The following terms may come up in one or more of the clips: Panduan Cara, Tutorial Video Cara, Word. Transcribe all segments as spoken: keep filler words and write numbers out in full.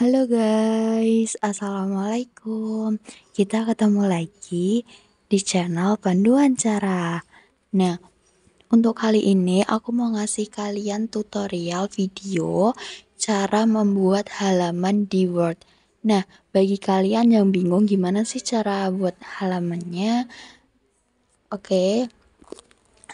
Halo guys, assalamualaikum. Kita ketemu lagi di channel Panduan Cara. Nah, untuk kali ini aku mau ngasih kalian tutorial video cara membuat halaman di Word. Nah, bagi kalian yang bingung gimana sih cara buat halamannya, oke,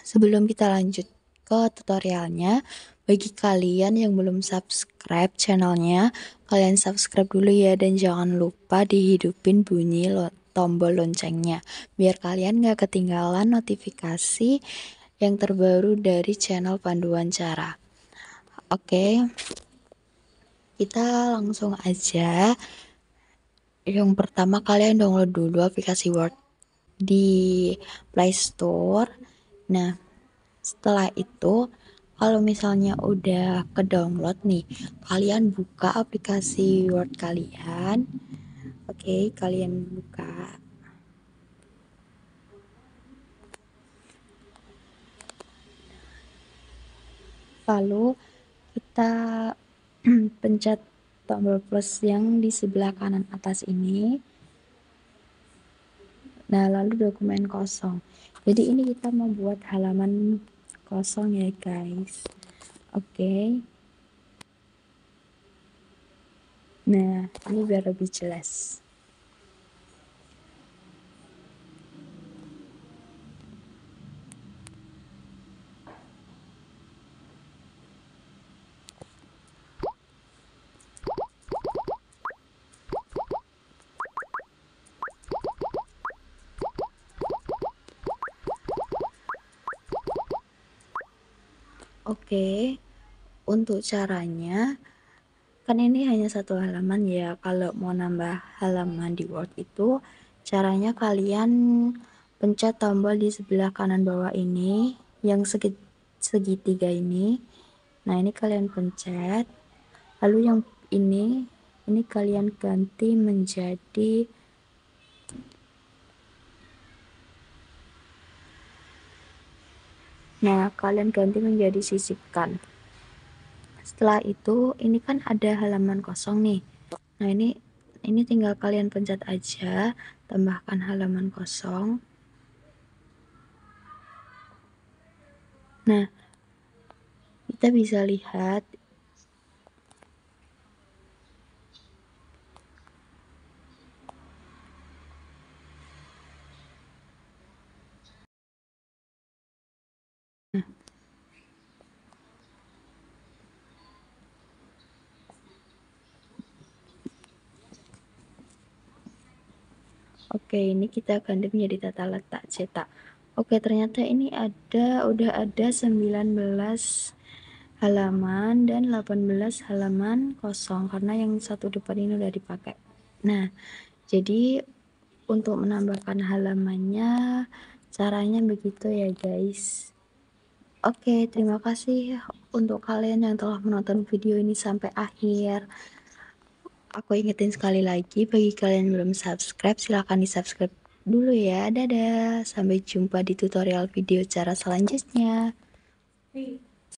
sebelum kita lanjut ke tutorialnya, bagi kalian yang belum subscribe channelnya, kalian subscribe dulu ya, dan jangan lupa dihidupin bunyi lo, tombol loncengnya, biar kalian gak ketinggalan notifikasi yang terbaru dari channel Panduan Cara. Oke, kita langsung aja. Yang pertama, kalian download dulu aplikasi Word di Play Store. Nah, setelah itu, kalau misalnya udah ke-download nih, kalian buka aplikasi Word kalian. Oke, kalian buka. Lalu kita pencet tombol plus yang di sebelah kanan atas ini. Nah, lalu dokumen kosong. Jadi ini kita membuat halaman kosong ya guys. Oke. Nah, ini biar lebih jelas. Oke, untuk caranya, kan ini hanya satu halaman ya. Kalau mau nambah halaman di Word itu, caranya kalian pencet tombol di sebelah kanan bawah ini, yang segi, segitiga ini. Nah, ini kalian pencet. Lalu yang ini, ini kalian ganti menjadi Nah, kalian ganti menjadi sisipkan. Setelah itu, ini kan ada halaman kosong nih. Nah, ini ini tinggal kalian pencet aja, tambahkan halaman kosong. Nah, kita bisa lihat Oke, ini kita ganti menjadi tata letak cetak. Oke, ternyata ini ada udah ada sembilan belas halaman dan delapan belas halaman kosong karena yang satu depan ini udah dipakai. Nah, jadi untuk menambahkan halamannya caranya begitu ya guys. Oke, terima kasih untuk kalian yang telah menonton video ini sampai akhir. Aku ingetin sekali lagi, bagi kalian yang belum subscribe, silahkan di-subscribe dulu ya. Dadah, sampai jumpa di tutorial video cara selanjutnya.